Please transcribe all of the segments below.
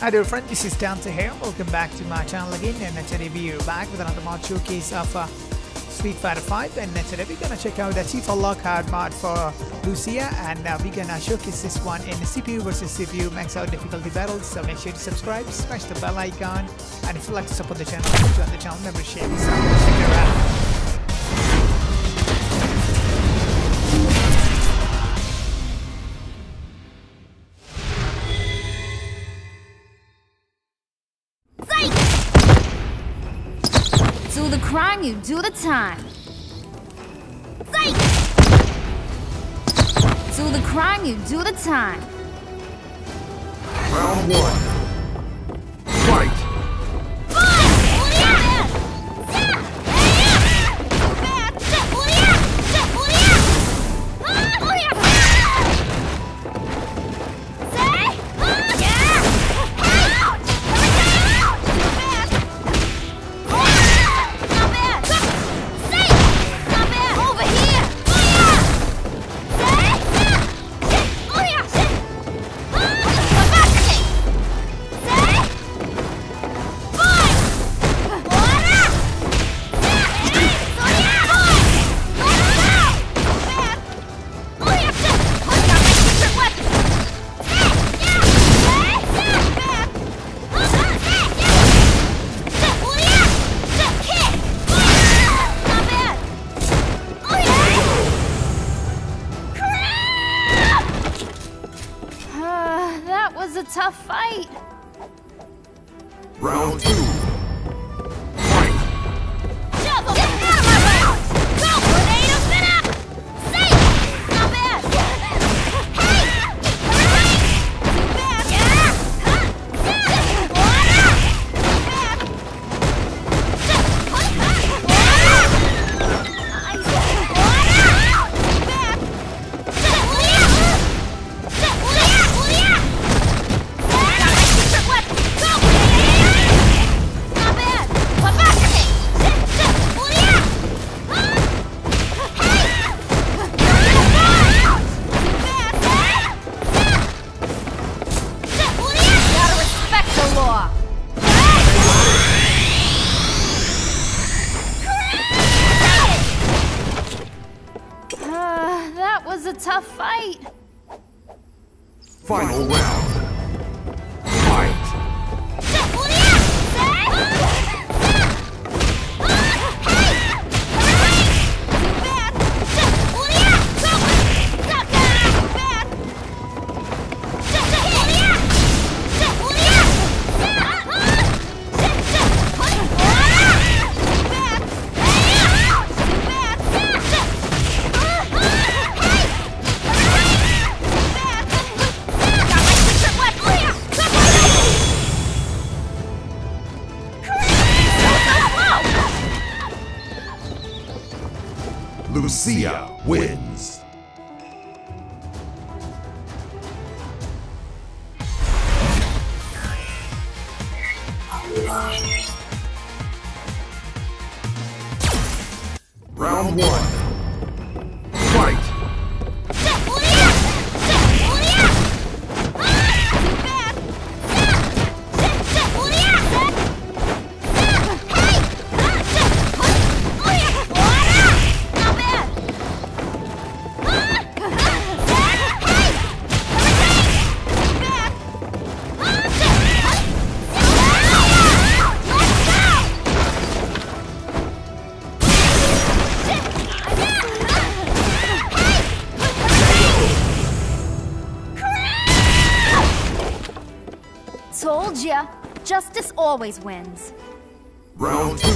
Hi dear friend, this is Dante here. Welcome back to my channel again, and today we are back with another mod showcase of Street Fighter V, and today we're gonna check out the Tifa Lockhart mod for Lucia, and we're gonna showcase this one in CPU versus CPU max out difficulty battles. So make sure to subscribe, smash the bell icon, and if you'd like to support the channel, join the channel membership. So check it out. Do the crime, you do the time. Psych! Do the crime, you do the time. Round one. Fight! It was a tough fight. Round two. That was a tough fight. Final round. Lucia wins. Round one. Told ya, justice always wins. Round two.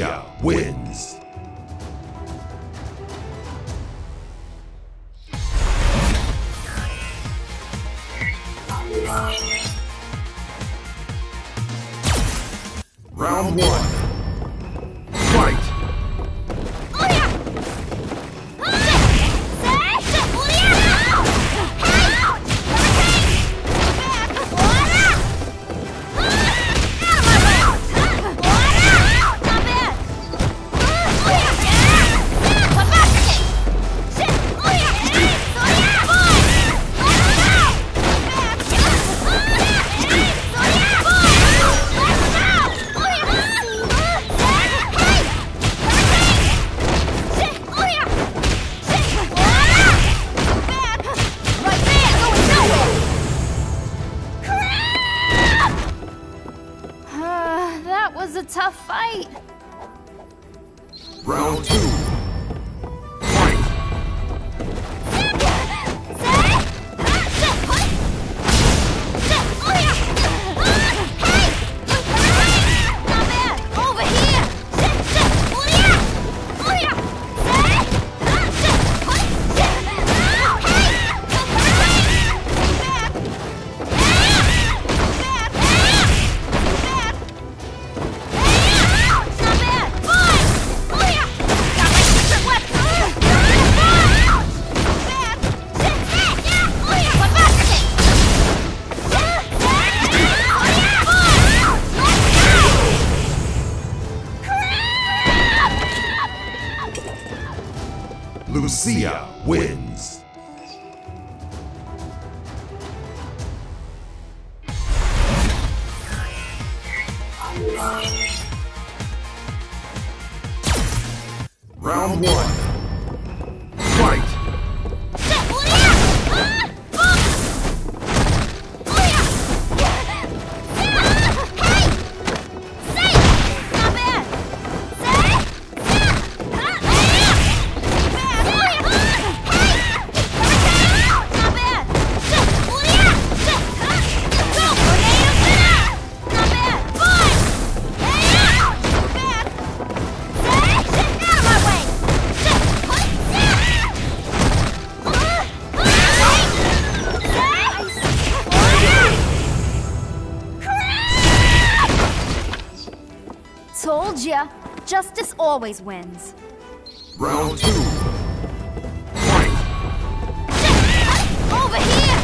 Lucia wins. Round one. A tough fight. Round two. Lucia wins. Round one. Told ya, justice always wins. Round two. Fight. Over here!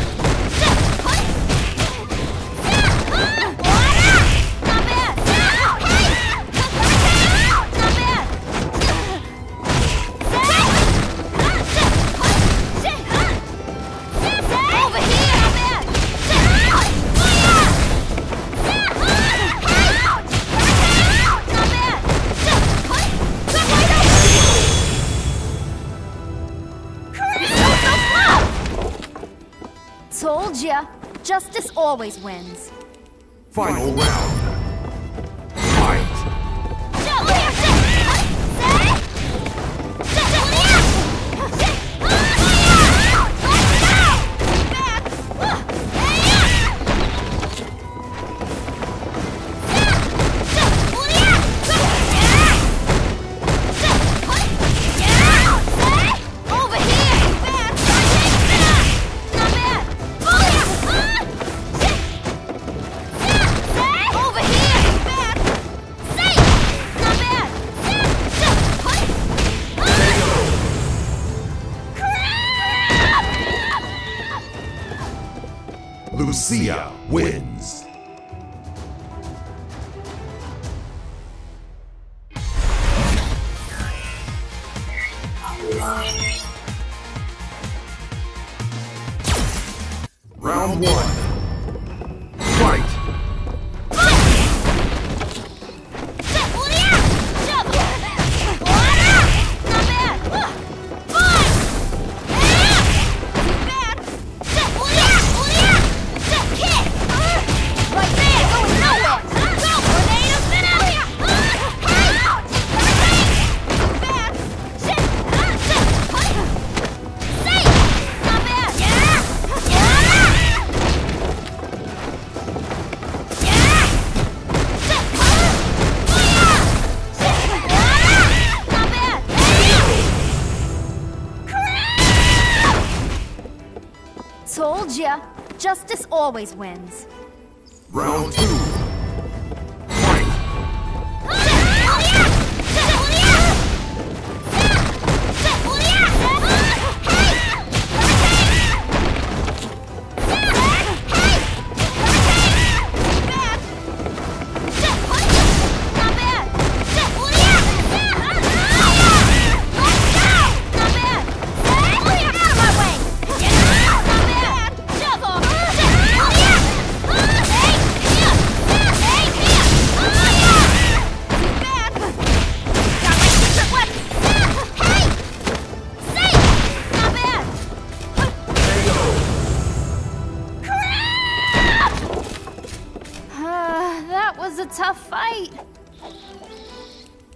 Told ya, justice always wins. Final round. Lucia wins. Round one. Told ya. Justice always wins. Round two.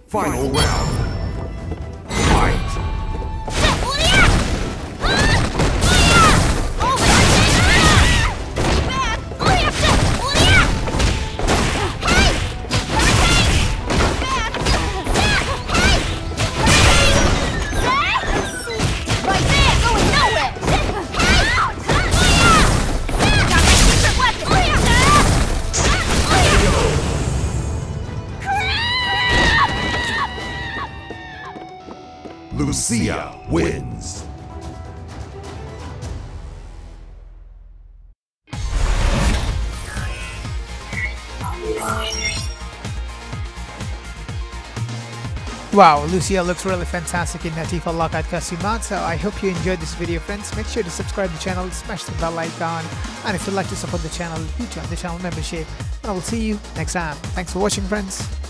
Final round. Lucia wins. Wow, Lucia looks really fantastic in Tifa Lockhart costume mode, so I hope you enjoyed this video, friends. Make sure to subscribe to the channel, smash the bell icon, and if you'd like to support the channel, you join the channel membership. And I will see you next time. Thanks for watching, friends.